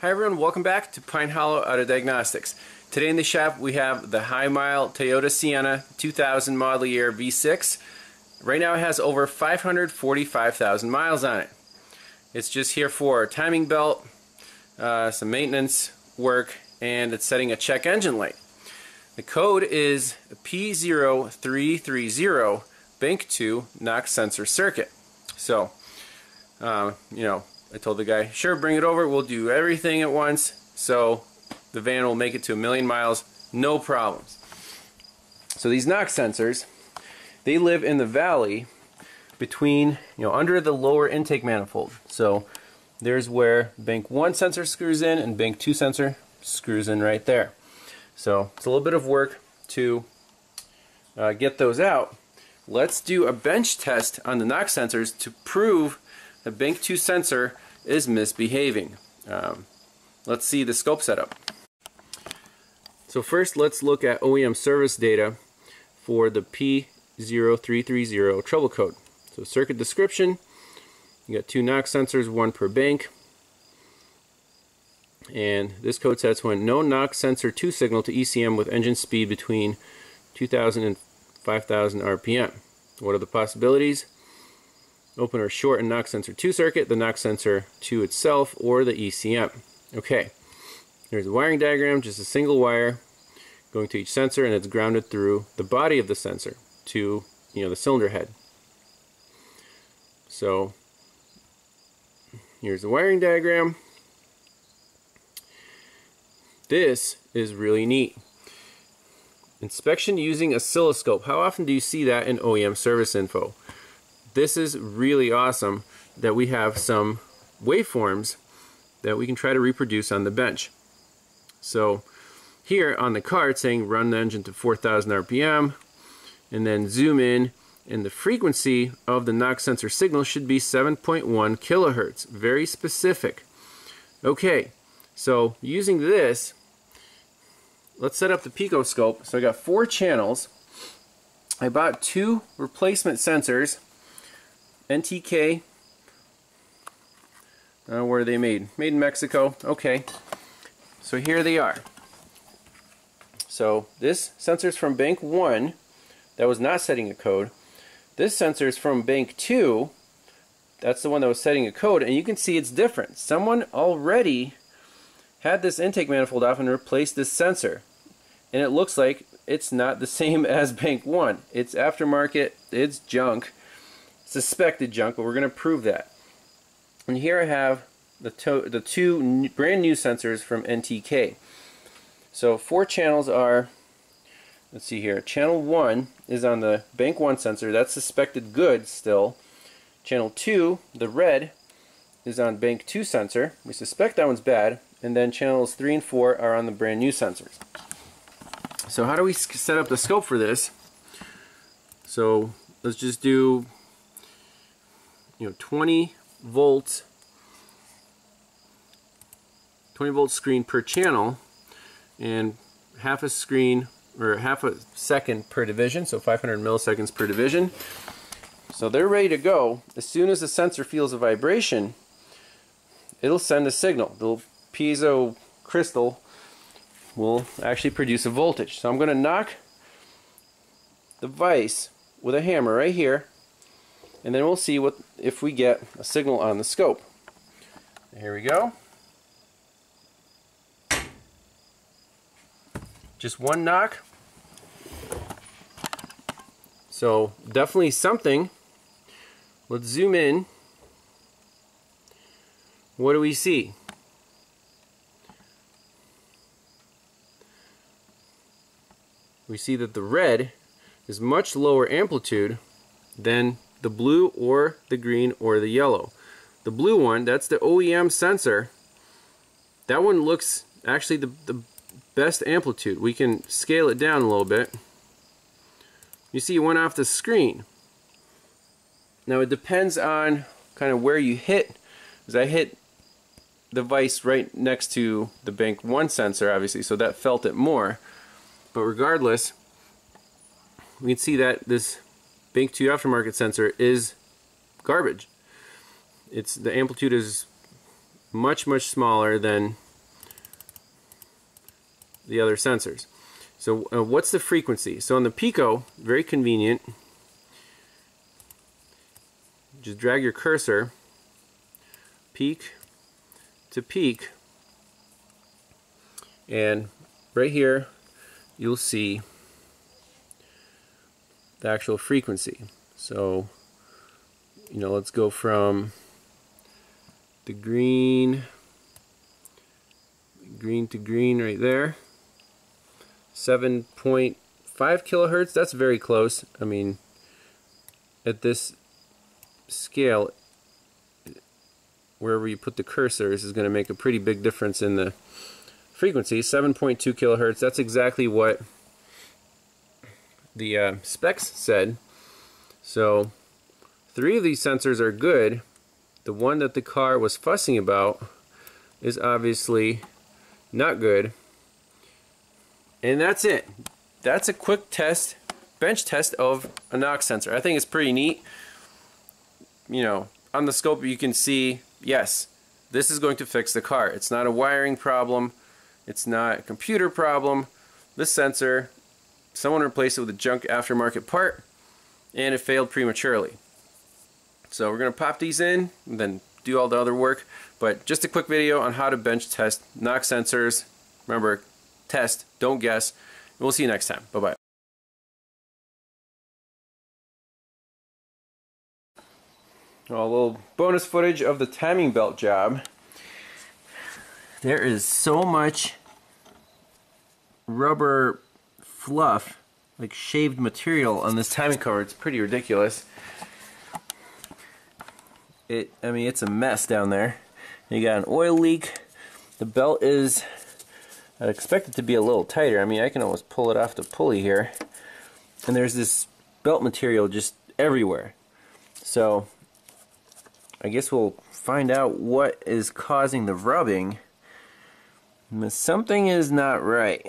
Hi everyone, welcome back to Pine Hollow Auto Diagnostics. Today in the shop we have the high mile Toyota Sienna 2000 model year V6. Right now it has over 545,000 miles on it. It's just here for a timing belt, some maintenance work, and it's setting a check engine light. The code is P0330 Bank 2 Knox Sensor Circuit. So, I told the guy, sure, bring it over, we'll do everything at once, so the van will make it to 1,000,000 miles, no problems. So these Knox sensors, they live in the valley between, under the lower intake manifold. So there's where bank 1 sensor screws in and bank 2 sensor screws in right there. So it's a little bit of work to get those out. Let's do a bench test on the Knox sensors to prove the bank 2 sensor is misbehaving. Let's see the scope setup. So first let's look at OEM service data for the P0330 trouble code. So circuit description, you got 2 Knox sensors, 1 per bank. And this code sets when no Knox sensor 2 signal to ECM with engine speed between 2,000 and 5,000 RPM. What are the possibilities? Open or short a Knox sensor 2 circuit, the Knox sensor 2 itself, or the ECM. Okay, there's a wiring diagram, just a single wire going to each sensor, and it's grounded through the body of the sensor to the cylinder head. So here's the wiring diagram. This is really neat. Inspection using oscilloscope. How often do you see that in OEM service info? This is really awesome that we have some waveforms that we can try to reproduce on the bench. So here on the card saying run the engine to 4,000 RPM and then zoom in, and the frequency of the Knox sensor signal should be 7.1 kilohertz. Very specific. Okay, so using this, let's set up the PicoScope. So I got 4 channels. I bought 2 replacement sensors. NTK, where are they made? Made in Mexico. Okay, so here they are. So this sensor is from bank 1, that was not setting a code. This sensor is from bank 2, that's the one that was setting a code, and you can see it's different. Someone already had this intake manifold off and replaced this sensor, and it looks like it's not the same as bank 1. It's aftermarket, it's junk. Suspected junk, but we're going to prove that. And here I have the 2 brand new sensors from NTK. So 4 channels are, let's see here, channel 1 is on the bank 1 sensor, that's suspected good still. Channel 2, the red, is on bank 2 sensor, we suspect that one's bad, and then channels 3 and 4 are on the brand new sensors. So how do we set up the scope for this? So let's just do 20 volt screen per channel, and half a screen or half a second per division, so 500 milliseconds per division. So they're ready to go. As soon as the sensor feels a vibration, it'll send a signal. The piezo crystal will actually produce a voltage. So I'm going to knock the vise with a hammer right here, and then we'll see if we get a signal on the scope. Here we go. Just one knock. So definitely something. Let's zoom in. What do we see? We see that the red is much lower amplitude than the blue or the green or the yellow. The blue one, that's the OEM sensor. That one looks actually the best amplitude. We can scale it down a little bit. You see it went off the screen. Now it depends on kind of where you hit, because I hit the vise right next to the bank 1 sensor obviously, so that felt it more. But regardless, we can see that this Bank 2 aftermarket sensor is garbage. The amplitude is much smaller than the other sensors. So what's the frequency? So on the Pico, very convenient, just drag your cursor peak to peak, and right here you'll see the actual frequency. So, you know, let's go from the green to green right there. 7.5 kilohertz, that's very close. I mean, at this scale, wherever you put the cursor, this is going to make a pretty big difference in the frequency. 7.2 kilohertz, that's exactly what the specs said. So three of these sensors are good. The one that the car was fussing about is obviously not good. And that's it. That's a quick test, bench test of a NOx sensor. I think it's pretty neat. You know, on the scope you can see, yes, this is going to fix the car. It's not a wiring problem. It's not a computer problem. This sensor, someone replaced it with a junk aftermarket part, and it failed prematurely. So we're going to pop these in and then do all the other work. But just a quick video on how to bench test NOx sensors. Remember, test, don't guess. We'll see you next time. Bye-bye. A little bonus footage of the timing belt job. There is so much rubber fluff, like shaved material, on this timing cover. It's pretty ridiculous. I mean, it's a mess down there. You got an oil leak. The belt is, I expect it to be a little tighter. I mean, I can almost pull it off the pulley here. And there's this belt material just everywhere. So, I guess we'll find out what is causing the rubbing. Something is not right.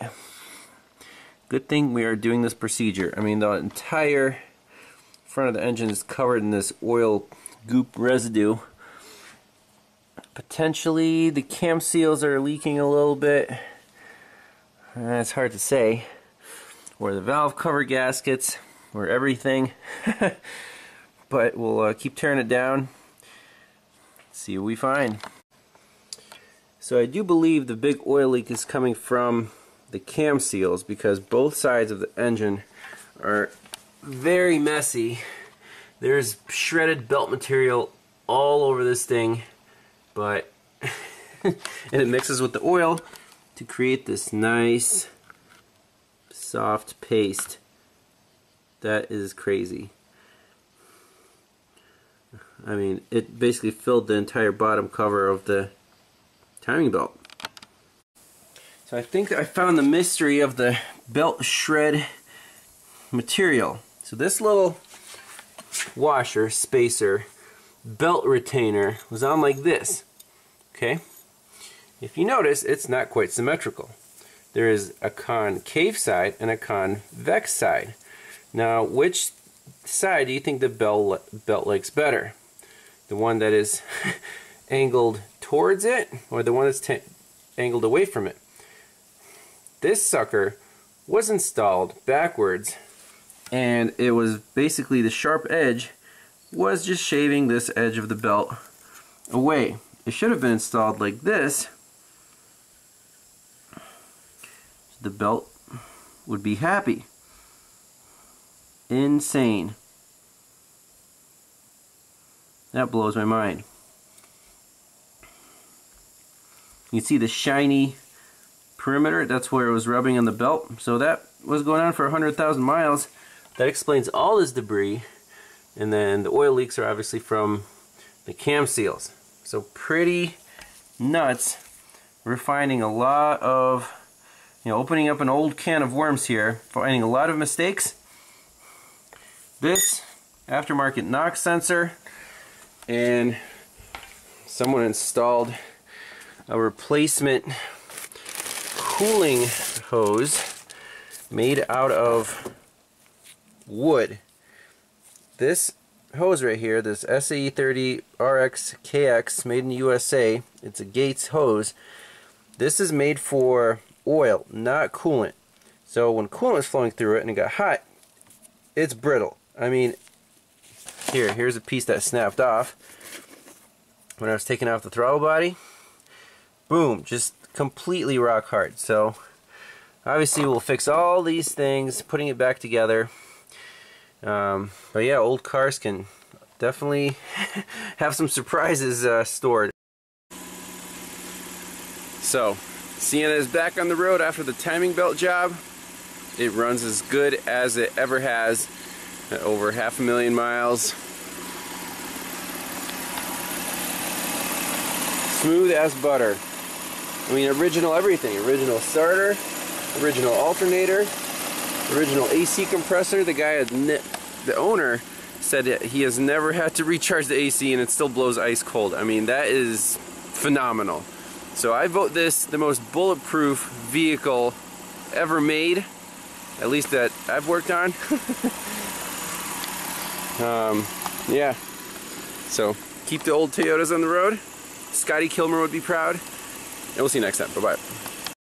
Good thing we are doing this procedure. I mean, the entire front of the engine is covered in this oil goop residue. Potentially the cam seals are leaking a little bit. It's hard to say, or the valve cover gaskets, or everything. But we'll keep tearing it down, see what we find. So I do believe the big oil leak is coming from the cam seals, because both sides of the engine are very messy. There's shredded belt material all over this thing, but and it mixes with the oil to create this nice soft paste. That is crazy. I mean, it basically filled the entire bottom cover of the timing belt. So I think I found the mystery of the belt shred material. So this little washer, spacer, belt retainer was on like this. Okay? If you notice, it's not quite symmetrical. There is a concave side and a convex side. Now, which side do you think the belt likes better? The one that is angled towards it, or the one that's angled away from it? This sucker was installed backwards, and it was basically the sharp edge was just shaving this edge of the belt away. It should have been installed like this. The belt would be happy. Insane. That blows my mind. You see the shiny perimeter? That's where it was rubbing on the belt. So that was going on for 100,000 miles. That explains all this debris. And then the oil leaks are obviously from the cam seals. So pretty nuts. We're finding a lot of, you know, opening up an old can of worms here, finding a lot of mistakes. This aftermarket NOx sensor, and someone installed a replacement cooling hose made out of wood. This hose right here, this SAE 30 RX KX, made in the USA, it's a Gates hose. This is made for oil, not coolant. So when coolant is flowing through it and it got hot, it's brittle. I mean, here's a piece that snapped off when I was taking off the throttle body. Boom, just completely rock hard. So obviously we'll fix all these things, putting it back together. But yeah, old cars can definitely have some surprises stored. So Sienna is back on the road after the timing belt job. It runs as good as it ever has at over 500,000 miles. Smooth as butter. I mean, original everything. Original starter, original alternator, original AC compressor. The guy, the owner, said he has never had to recharge the AC and it still blows ice cold. I mean, that is phenomenal. So I vote this the most bulletproof vehicle ever made, at least that I've worked on. Yeah, so keep the old Toyotas on the road. Scotty Kilmer would be proud, and we'll see you next time. Bye-bye.